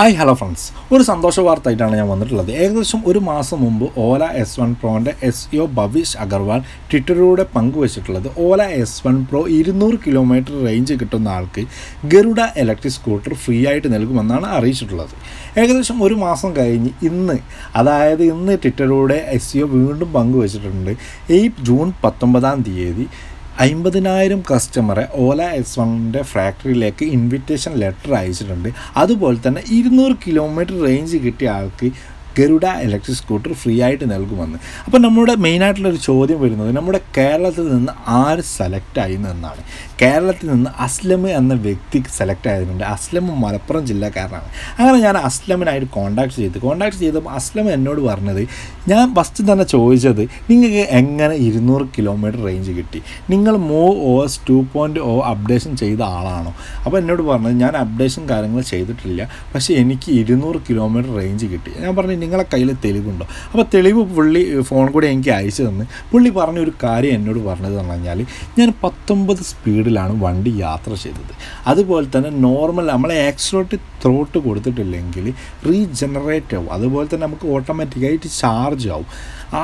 Hi, hello friends. One Sandosh Varta Itanamandra, the Egglesham Urumasa Mumbu, Ola S1 Pro and SEO Bhavish Aggarwal, Titterude Panguishitla, the Ola S1 Pro, 200 km range Kitanalki, Geruda electric scooter, free eyed and Elgumanana, Arishitla. Egglesham Urumasa Gaini in the Ada in the Titterude SEO Vund Panguishitla, 8 June 19 the 50000 customer Ola S1 factory like invitation letter ayichittunde adupol thanne 200 km range kittiyalku Geruda electric scooter free ആയിട്ട് നൽകുമെന്ന്. അപ്പോൾ നമ്മുടെ main ആയിട്ടുള്ള ഒരു ചോദ്യം വരുന്നത് നമ്മുടെ കേരളത്തിൽ നിന്ന് ആര് സെലക്ട് ആയി എന്നാണ്. കേരളത്തിൽ നിന്ന് അസ്ലം എന്ന വ്യക്തി സെലക്ട് ആയിട്ടുണ്ട്. അസ്ലം മലപ്പുറം ജില്ലക്കാരനാണ്. അങ്ങനെ ഞാൻ അസ്ലമിനെ ആയിട്ട് കോണ്ടാക്ട് ചെയ്തപ്പോൾ അസ്ലം എന്നോട് പറഞ്ഞു ഞാൻ ഫസ്റ്റ് തന്നെ ചോദിച്ചത് നിങ്ങൾക്ക് എങ്ങനെ 200 km റേഞ്ച് കിട്ടി? നിങ്ങൾ MoOS 2.0 അപ്ഡേഷൻ ചെയ്ത ആളാണോ? അപ്പോൾ എന്നോട് പറഞ്ഞു ഞാൻ അപ്ഡേഷൻ കാര്യങ്ങൾ ചെയ്തിട്ടില്ല. പക്ഷേ എനിക്ക് 200 km റേഞ്ച് കിട്ടി. ഞാൻ പറഞ്ഞു നിങ്ങളെ കയ്യിൽ തെളിവുണ്ടോ? അപ്പോൾ തെളിവ് പുള്ളി ഫോൺ കൂടി എനിക്ക് അയച്ചു തന്നു. പുള്ളി പറഞ്ഞ ഒരു കാര്യം എന്നോട് പറഞ്ഞതെന്ന് പറഞ്ഞാൽ ഞാൻ 19 സ്പീഡിലാണ് വണ്ടി യാത്ര ചെയ്തത്. അതുപോലെ തന്നെ നോർമൽ നമ്മളെ ആക്സിലോട്ട് ത്രോട്ട് കൊടുത്തിട്ടില്ലെങ്കിൽ റീജനറേറ്റ് ആവും. അതുപോലെ തന്നെ നമുക്ക് ഓട്ടോമാറ്റിക്കായിട്ട് ചാർജ് ആവും.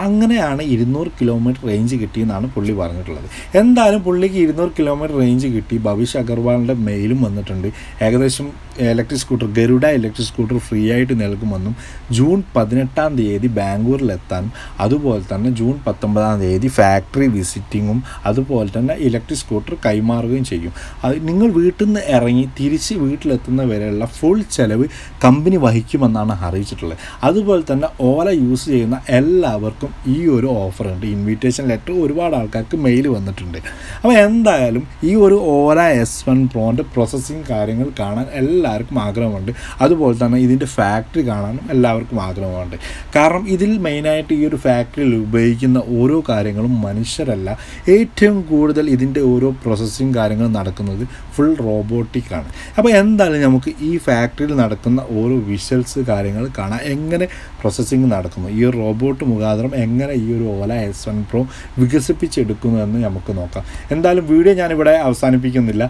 അങ്ങനെയാണ് 200 km റേഞ്ച് കിട്ടിയെന്നാണ് പുള്ളി പറഞ്ഞിട്ടുള്ളത്. എന്തായാലും പുള്ളിക്ക് 200 km റേഞ്ച് കിട്ടി. ഭവിഷ് അഗർവാളിൻ്റെ മെയിലും വന്നിട്ടുണ്ട്. ഏകദേശം electric scooter Garuda electric scooter free ആയിട്ട് നൽകുമെന്നും June 18 ബാംഗ്ലൂരിൽ എത്താനും അതുപോലെ തന്നെ June 19 ഫാക്ടറി വിസിറ്റിങ്ങും അതുപോലെ തന്നെ ഇലക്ട്രിക് സ്കൂട്ടർ കൈമാറുകയും ചെയ്യും. അത് നിങ്ങൾ വീട്ടിൽ നിന്ന് ഇറങ്ങി തിരിച്ച് വീട്ടിലെത്തുന്ന വരെയുള്ള ഫുൾ ചെലവ് കമ്പനി വഹിക്കുമെന്നാണ് അറിയിച്ചിട്ടുള്ളത്. അതുപോലെ തന്നെ ഓല യൂസ് ചെയ്യുന്ന എല്ലാവർക്കും ഈ ഒരു ഓഫറുണ്ട്. ഇൻവിറ്റേഷൻ ലെറ്റർ ഒരുപാട് ആൾക്കാർക്ക് മെയിൽ വന്നിട്ടുണ്ട്. അപ്പോൾ എന്തായാലും ഈ ഒരു ഓല S1 Proന്റെ പ്രോസസ്സിങ് കാര്യങ്ങൾ കാണാൻ എല്ലാവർക്കും ആഗ്രഹമുണ്ട്. അതുപോലെ തന്നെ ഇതിൻ്റെ ഫാക്ടറി കാണാനും എല്ലാവർക്കും ആഗ്രഹമുണ്ട്. കാരണം ഇതിൽ മെയിനായിട്ട് ഈ ഒരു ഫാക്ടറിയിൽ ഉപയോഗിക്കുന്ന ഓരോ കാര്യങ്ങളും മനുഷ്യരല്ല. ഏറ്റവും കൂടുതൽ ഇതിൻ്റെ ഓരോ പ്രോസസ്സിങ് കാര്യങ്ങൾ നടക്കുന്നത് ഫുൾ റോബോട്ടിക്കാണ്. അപ്പോൾ എന്തായാലും നമുക്ക് ഈ ഫാക്ടറിയിൽ നടക്കുന്ന ഓരോ വിഷ്വൽസ് കാര്യങ്ങൾ കാണാം. എങ്ങനെ പ്രോസസ്സിങ് നടക്കുന്നു, ഈ ഒരു റോബോട്ട് മുഖാന്തരം എങ്ങനെ ഈ ഒരു ഓല S1 Pro വികസിപ്പിച്ചെടുക്കുന്നു എന്ന് നമുക്ക് നോക്കാം. എന്തായാലും വീഡിയോ ഞാനിവിടെ അവസാനിപ്പിക്കുന്നില്ല.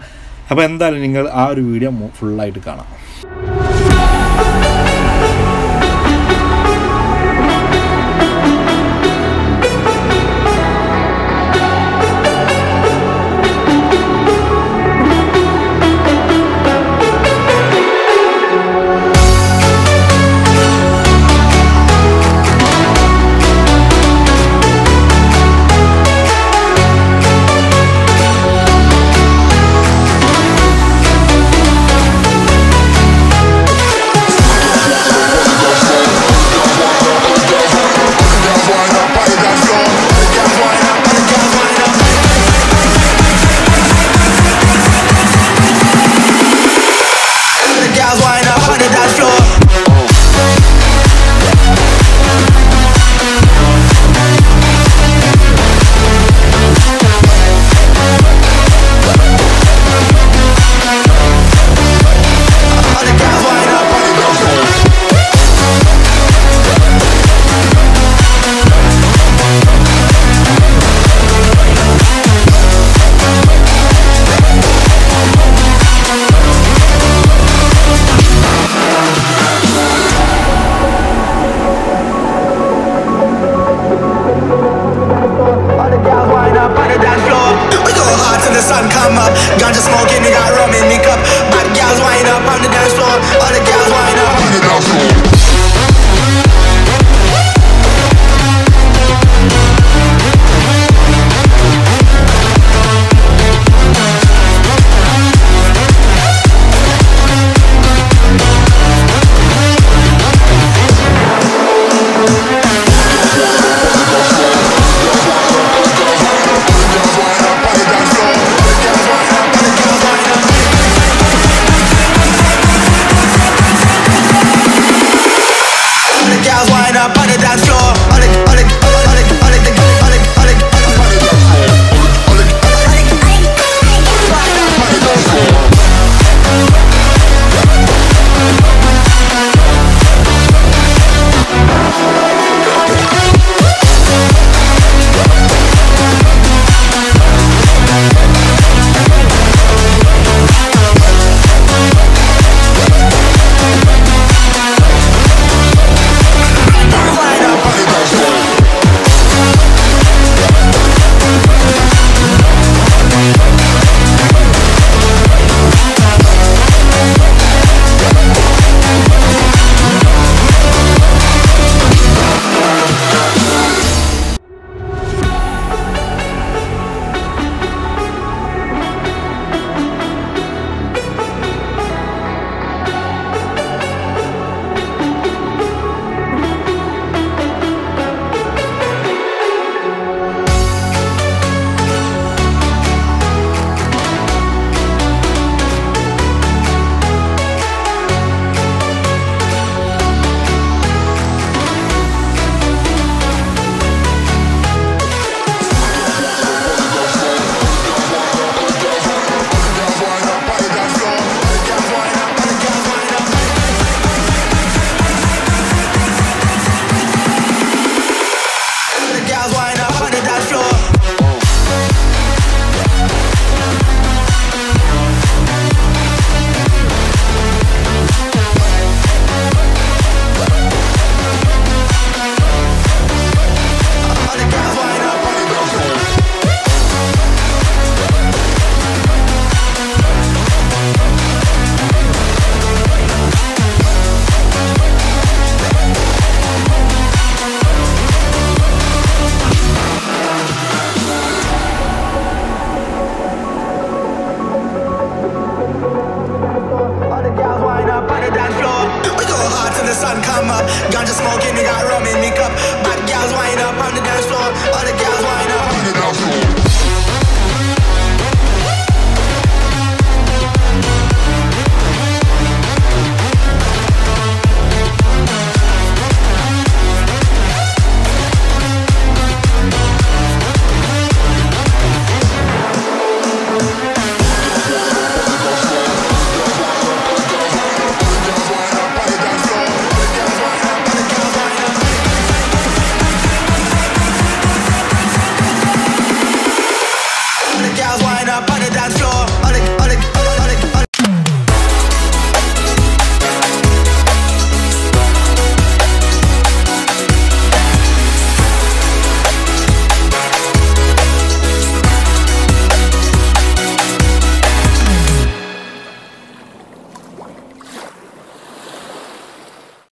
അപ്പോൾ എന്തായാലും നിങ്ങൾ ആ ഒരു വീഡിയോ ഫുള്ളായിട്ട് കാണാം. Floor.